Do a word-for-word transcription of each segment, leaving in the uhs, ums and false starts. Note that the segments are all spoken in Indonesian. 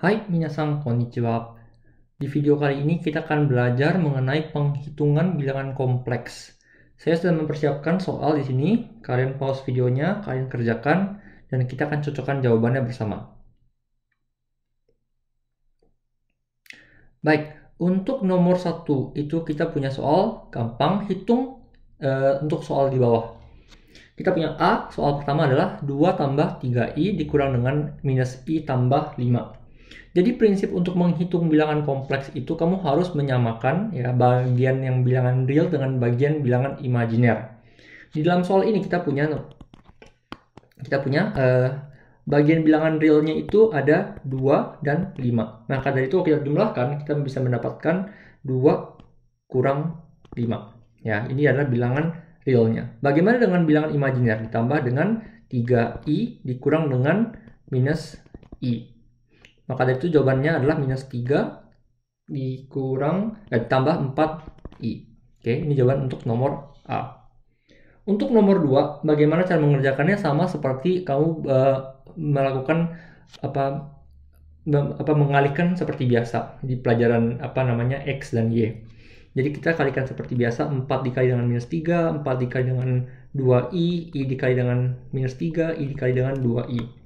Hai, minasan konnichiwa. Di video kali ini kita akan belajar mengenai penghitungan bilangan kompleks. Saya sudah mempersiapkan soal di sini. Kalian pause videonya, kalian kerjakan, dan kita akan cocokkan jawabannya bersama. Baik, untuk nomor satu itu kita punya soal gampang hitung e, untuk soal di bawah. Kita punya A, soal pertama adalah dua tambah tiga i dikurang dengan minus i tambah lima. Jadi prinsip untuk menghitung bilangan kompleks itu kamu harus menyamakan ya bagian yang bilangan real dengan bagian bilangan imajiner. Di dalam soal ini kita punya kita punya eh, bagian bilangan realnya itu ada dua dan lima. Maka dari itu kita jumlahkan, kita bisa mendapatkan dua kurang lima. Ya, ini adalah bilangan realnya. Bagaimana dengan bilangan imajiner? Ditambah dengan tiga i dikurang dengan minus i. Maka dari itu jawabannya adalah minus tiga dikurang, eh, ditambah empat i. Oke, ini jawaban untuk nomor A. Untuk nomor dua, bagaimana cara mengerjakannya? Sama seperti kamu uh, melakukan apa, apa mengalihkan seperti biasa di pelajaran apa namanya X dan Y. Jadi kita kalikan seperti biasa, empat dikali dengan minus tiga, empat dikali dengan dua i, i dikali dengan minus tiga, i dikali dengan dua i.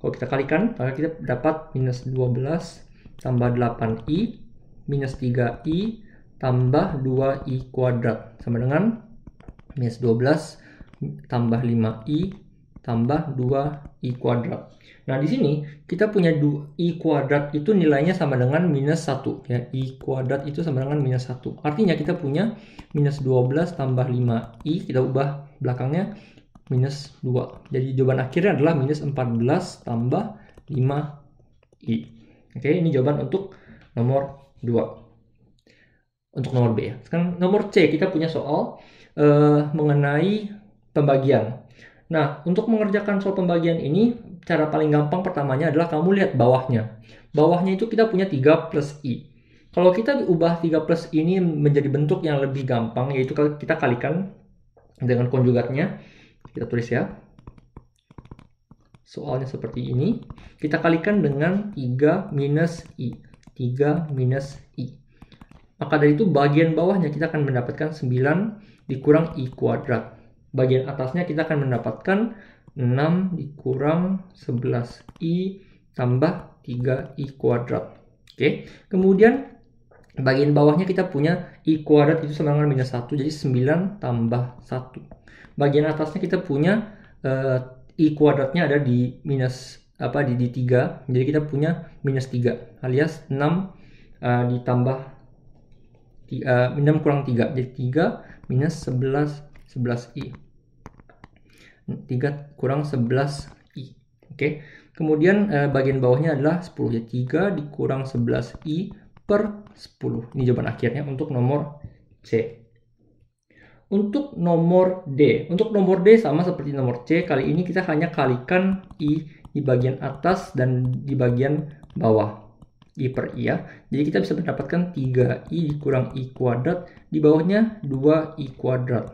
Kalau kita kalikan, maka kita dapat minus dua belas tambah delapan i minus tiga i tambah dua i kuadrat. Sama dengan minus dua belas tambah lima i tambah dua i kuadrat. Nah, di sini kita punya i kuadrat itu nilainya sama dengan minus satu. Ya. I kuadrat itu sama dengan minus satu. Artinya kita punya minus dua belas tambah lima i, kita ubah belakangnya. Minus dua. Jadi jawaban akhirnya adalah minus empat belas tambah lima i. Oke, ini jawaban untuk nomor dua. Untuk nomor B. Sekarang nomor C, kita punya soal uh, mengenai pembagian. Nah, untuk mengerjakan soal pembagian ini, cara paling gampang pertamanya adalah kamu lihat bawahnya. Bawahnya itu kita punya tiga plus i. Kalau kita ubah tiga plus ini menjadi bentuk yang lebih gampang, yaitu kita kalikan dengan konjugatnya. Kita tulis ya, soalnya seperti ini. Kita kalikan dengan tiga minus i, tiga minus i. Maka dari itu bagian bawahnya kita akan mendapatkan sembilan dikurang i kuadrat. Bagian atasnya kita akan mendapatkan enam dikurang sebelas i tambah tiga i kuadrat. Oke, kemudian bagian bawahnya kita punya i kuadrat itu sama dengan minus satu, jadi sembilan tambah satu. Bagian atasnya kita punya uh, i kuadratnya ada di minus apa di, di tiga, jadi kita punya minus tiga alias enam uh, ditambah uh, enam kurang tiga, jadi tiga minus sebelas, sebelas i, tiga kurang sebelas i. Oke, kemudian uh, bagian bawahnya adalah sepuluh, jadi tiga dikurang sebelas i per sepuluh. Ini jawaban akhirnya untuk nomor C. Untuk nomor D, untuk nomor D sama seperti nomor C, kali ini kita hanya kalikan i di bagian atas dan di bagian bawah, i per i ya. Jadi kita bisa mendapatkan tiga i dikurang i kuadrat, di bawahnya dua i kuadrat.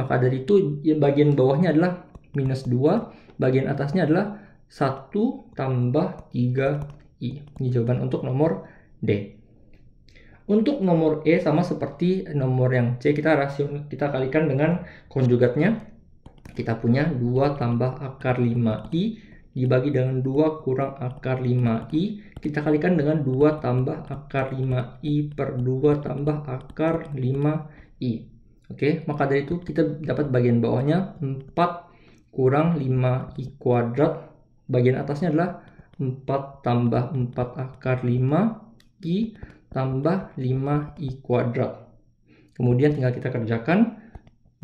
Maka dari itu bagian bawahnya adalah minus dua, bagian atasnya adalah satu tambah tiga i. Ini jawaban untuk nomor D. Untuk nomor E sama seperti nomor yang C, kita rasio, kita kalikan dengan konjugatnya. Kita punya dua tambah akar lima i dibagi dengan dua kurang akar lima i. Kita kalikan dengan dua tambah akar lima i per dua tambah akar lima i. Oke, maka dari itu kita dapat bagian bawahnya empat kurang lima i kuadrat. Bagian atasnya adalah empat tambah empat akar lima i tambah lima i kuadrat. Kemudian tinggal kita kerjakan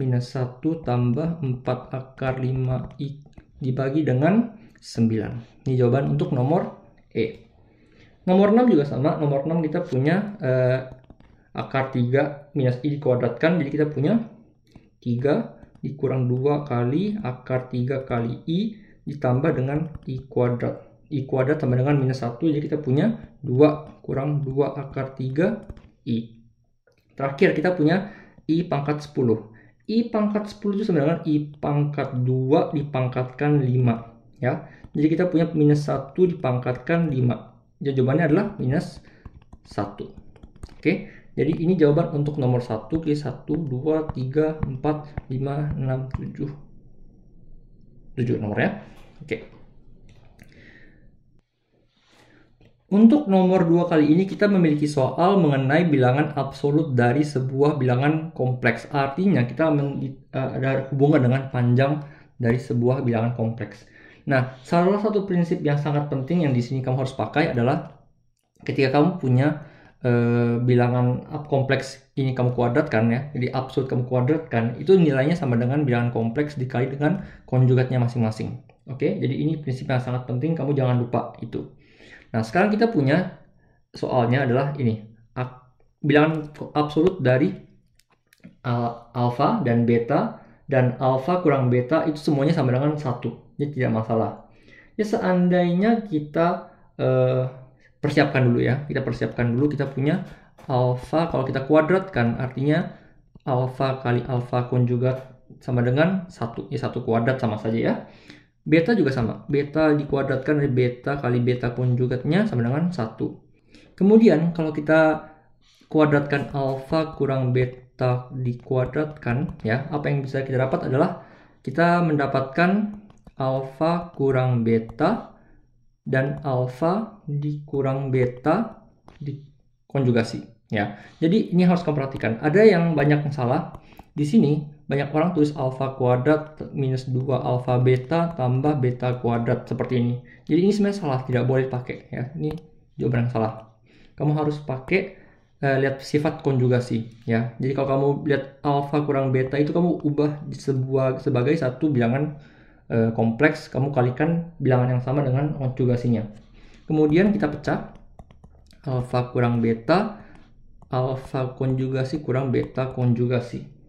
minus satu tambah empat akar lima i dibagi dengan sembilan. Ini jawaban untuk nomor E. Nomor enam juga sama. Nomor enam kita punya eh, akar tiga minus i dikuadratkan. Jadi kita punya tiga dikurang dua kali akar tiga kali i ditambah dengan i kuadrat. I kuadrat sama dengan minus satu, jadi kita punya dua kurang dua akar tiga i. Terakhir kita punya i pangkat sepuluh. I pangkat sepuluh itu sama dengan i pangkat dua dipangkatkan lima. Ya. Jadi kita punya minus satu dipangkatkan lima. jawabannya adalah minus satu. Oke, jadi ini jawaban untuk nomor satu. Oke, satu, dua, tiga, empat, lima, enam, tujuh, tujuh nomornya. Oke. Untuk nomor dua kali ini kita memiliki soal mengenai bilangan absolut dari sebuah bilangan kompleks. Artinya kita ada hubungan dengan panjang dari sebuah bilangan kompleks. Nah, salah satu prinsip yang sangat penting yang di sini kamu harus pakai adalah ketika kamu punya uh, bilangan kompleks ini kamu kuadratkan ya. Jadi absolut kamu kuadratkan, itu nilainya sama dengan bilangan kompleks dikali dengan konjugatnya masing-masing. Oke, jadi ini prinsip yang sangat penting, kamu jangan lupa itu. Nah, sekarang kita punya soalnya adalah ini. Bilangan absolut dari alfa dan beta, dan alfa kurang beta itu semuanya sama dengan satu. Jadi tidak masalah. Ya, seandainya kita eh, persiapkan dulu ya. Kita persiapkan dulu, kita punya alfa, kalau kita kuadratkan artinya alfa kali alfa konjugat sama dengan satu. Ya, satu kuadrat sama saja ya. Beta juga sama, beta dikuadratkan dari beta kali beta konjugatnya sama dengan satu. Kemudian kalau kita kuadratkan alfa kurang beta dikuadratkan, ya apa yang bisa kita dapat adalah kita mendapatkan alfa kurang beta dan alfa dikurang beta dikonjugasi. Ya, jadi ini harus kamu perhatikan. Ada yang banyak yang salah di sini. Banyak orang tulis alfa kuadrat minus dua alfa beta tambah beta kuadrat seperti ini. Jadi ini sebenarnya salah, tidak boleh pakai ya. Ini jawaban yang salah. Kamu harus pakai eh, lihat sifat konjugasi ya. Jadi kalau kamu lihat alfa kurang beta itu kamu ubah di sebuah sebagai satu bilangan eh, kompleks, kamu kalikan bilangan yang sama dengan konjugasinya. Kemudian kita pecah alfa kurang beta, alfa konjugasi kurang beta konjugasi.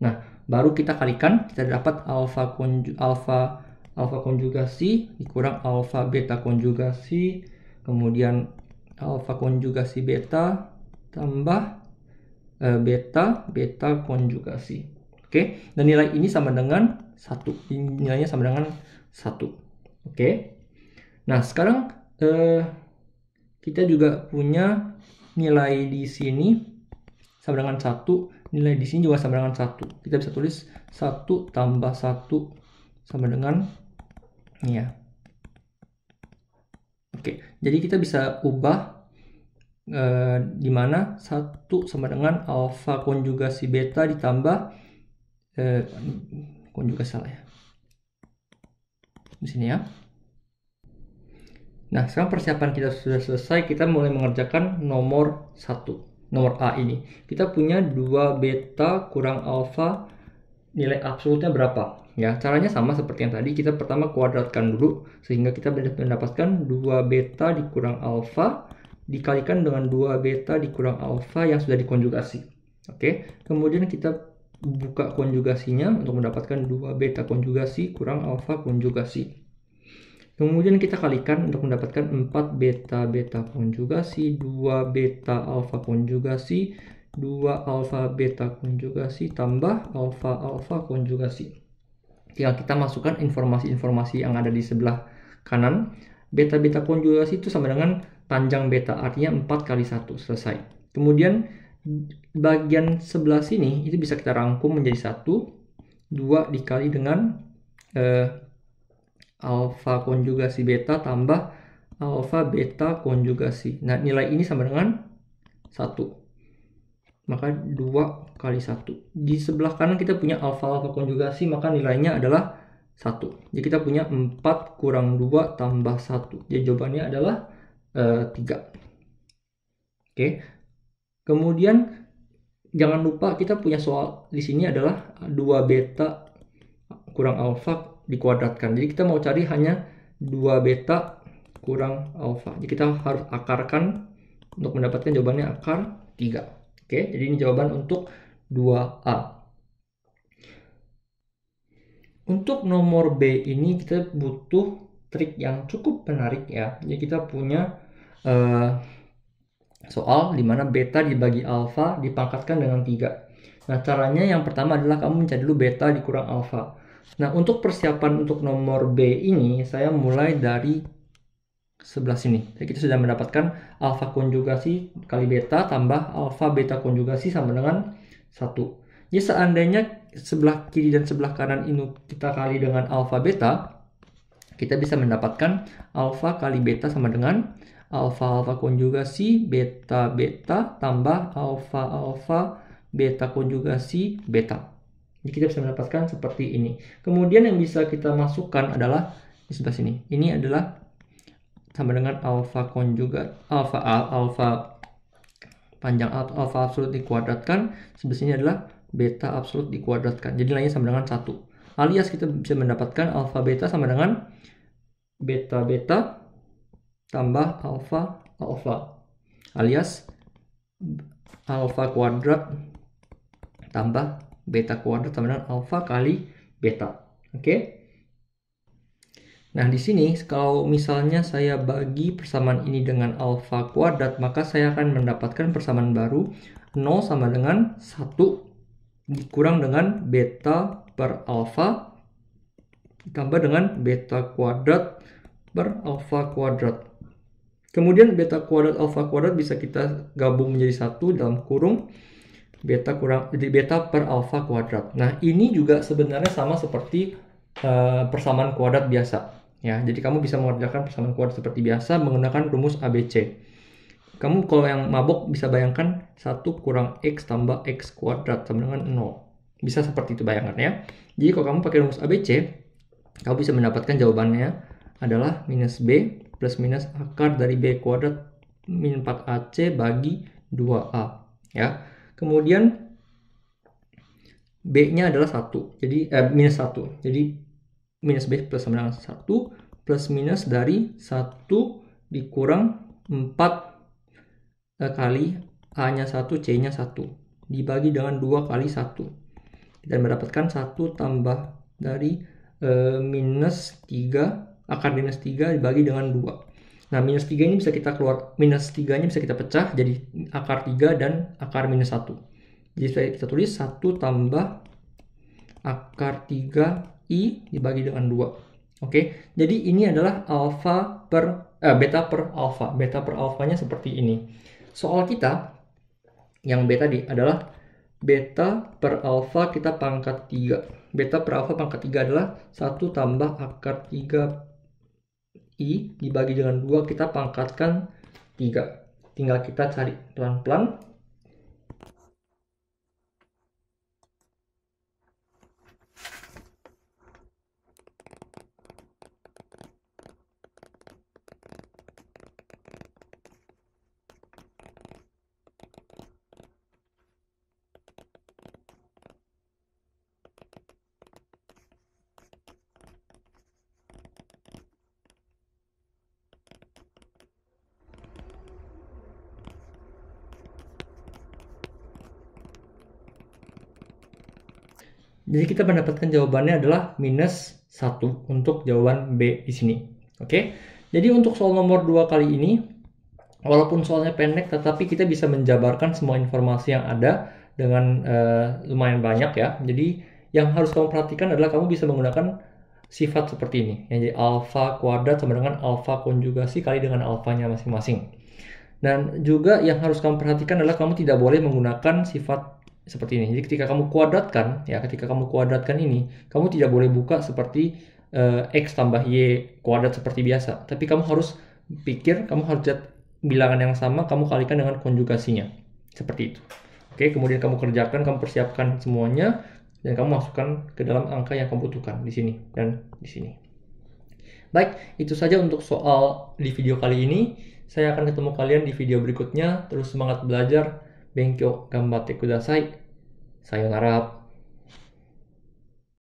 Nah, baru kita kalikan, kita dapat alfa konju, alfa alfa konjugasi dikurang alfa beta konjugasi, kemudian alfa konjugasi beta tambah e, beta beta konjugasi. Oke, dan nilai ini sama dengan satu. Nilainya sama dengan satu. Oke. Nah, sekarang e, kita juga punya nilai di sini sama dengan satu. Nilai di sini juga sama dengan satu. Kita bisa tulis satu tambah satu sama dengan ini ya. Oke, jadi kita bisa ubah eh, di mana satu sama dengan alfa konjugasi beta ditambah eh, konjugasi salah ya. Di sini ya. Nah, sekarang persiapan kita sudah selesai, kita mulai mengerjakan nomor satu. Nomor A ini kita punya dua beta kurang alfa, nilai absolutnya berapa ya. Caranya sama seperti yang tadi, kita pertama kuadratkan dulu sehingga kita mendapatkan dua beta dikurang alfa dikalikan dengan dua beta dikurang alfa yang sudah dikonjugasi. Oke, kemudian kita buka konjugasinya untuk mendapatkan dua beta konjugasi kurang alfa konjugasi. Kemudian kita kalikan untuk mendapatkan empat beta beta konjugasi, dua beta alfa konjugasi, dua alfa beta konjugasi tambah alfa alfa konjugasi. Tinggal kita masukkan informasi-informasi yang ada di sebelah kanan. Beta beta konjugasi itu sama dengan panjang beta, artinya empat kali satu, selesai. Kemudian bagian sebelah sini itu bisa kita rangkum menjadi satu, dua dikali dengan eh, alfa konjugasi beta tambah alfa beta konjugasi. Nah, nilai ini sama dengan satu. Maka dua kali satu. Di sebelah kanan kita punya alfa alfa konjugasi, maka nilainya adalah satu. Jadi kita punya empat kurang dua tambah satu. Jadi jawabannya adalah uh, tiga. Oke. Kemudian jangan lupa kita punya soal di sini adalah dua beta kurang alfa dikuadratkan. Jadi kita mau cari hanya dua beta kurang alfa. Jadi kita harus akarkan untuk mendapatkan jawabannya akar tiga. Oke, jadi ini jawaban untuk dua A. Untuk nomor B ini kita butuh trik yang cukup menarik ya. Jadi kita punya uh, soal di mana beta dibagi alfa dipangkatkan dengan tiga. Nah, caranya yang pertama adalah kamu mencari dulu beta dikurang alfa. Nah, untuk persiapan untuk nomor B ini, saya mulai dari sebelah sini. Jadi kita sudah mendapatkan alfa konjugasi kali beta tambah alfa beta konjugasi sama dengan satu. Jadi seandainya sebelah kiri dan sebelah kanan ini kita kali dengan alfa beta, kita bisa mendapatkan alfa kali beta sama dengan alfa alfa konjugasi beta beta tambah alfa alfa beta konjugasi beta. Jadi kita bisa mendapatkan seperti ini. Kemudian yang bisa kita masukkan adalah di sebelah sini. Ini adalah sama dengan alfa konjugat alfa alfa panjang alfa absolut dikuadratkan, sebelah sini adalah beta absolut dikuadratkan. Jadi nilainya sama dengan satu. Alias kita bisa mendapatkan alfa beta sama dengan beta beta tambah alfa alfa. Alias alfa kuadrat tambah beta kuadrat sama dengan alfa kali beta. Oke. Okay? Nah, di sini kalau misalnya saya bagi persamaan ini dengan alfa kuadrat, maka saya akan mendapatkan persamaan baru nol sama dengan satu dikurang dengan beta per alfa ditambah dengan beta kuadrat per alfa kuadrat. Kemudian beta kuadrat alfa kuadrat bisa kita gabung menjadi satu dalam kurung beta kurang beta per alfa kuadrat. Nah, ini juga sebenarnya sama seperti uh, persamaan kuadrat biasa. Ya, jadi kamu bisa mengerjakan persamaan kuadrat seperti biasa menggunakan rumus A B C. Kamu kalau yang mabok bisa bayangkan satu kurang X tambah X kuadrat sama dengan nol. Bisa seperti itu bayangan ya. Jadi kalau kamu pakai rumus A B C, kamu bisa mendapatkan jawabannya adalah minus B plus minus akar dari B kuadrat min empat A C bagi dua A. Ya. Kemudian B-nya adalah satu. Jadi eh, minus satu. Jadi minus B plus sama dengan satu plus minus dari satu dikurang empat kali A-nya satu, C-nya satu dibagi dengan dua kali satu. Kita mendapatkan satu tambah dari eh, minus tiga, akar minus tiga dibagi dengan dua. Nah, minus tiga ini bisa kita keluar, minus tiga-nya bisa kita pecah jadi akar tiga dan akar minus satu. Jadi kita tulis satu tambah akar tiga I dibagi dengan dua. Oke, jadi ini adalah alfa per eh, beta per alfa. Beta per alfanya seperti ini. Soal kita yang B tadi adalah beta per alfa kita pangkat tiga. Beta per alfa pangkat tiga adalah satu tambah akar tiga I dibagi dengan dua kita pangkatkan tiga. Tinggal kita cari pelan-pelan. Jadi kita mendapatkan jawabannya adalah minus satu untuk jawaban B di sini. Oke, jadi untuk soal nomor dua kali ini, walaupun soalnya pendek, tetapi kita bisa menjabarkan semua informasi yang ada dengan uh, lumayan banyak ya. Jadi yang harus kamu perhatikan adalah kamu bisa menggunakan sifat seperti ini. Jadi alfa kuadrat sama dengan alfa konjugasi kali dengan alfanya masing-masing. Dan juga yang harus kamu perhatikan adalah kamu tidak boleh menggunakan sifat seperti ini. Jadi ketika kamu kuadratkan, ya ketika kamu kuadratkan ini, kamu tidak boleh buka seperti uh, X tambah Y kuadrat seperti biasa. Tapi kamu harus pikir, kamu harus lihat bilangan yang sama, kamu kalikan dengan konjugasinya. Seperti itu. Oke, kemudian kamu kerjakan, kamu persiapkan semuanya, dan kamu masukkan ke dalam angka yang kamu butuhkan di sini dan di sini. Baik, itu saja untuk soal di video kali ini. Saya akan ketemu kalian di video berikutnya. Terus semangat belajar. Benkyou, gambatte kudasai. Sayonara.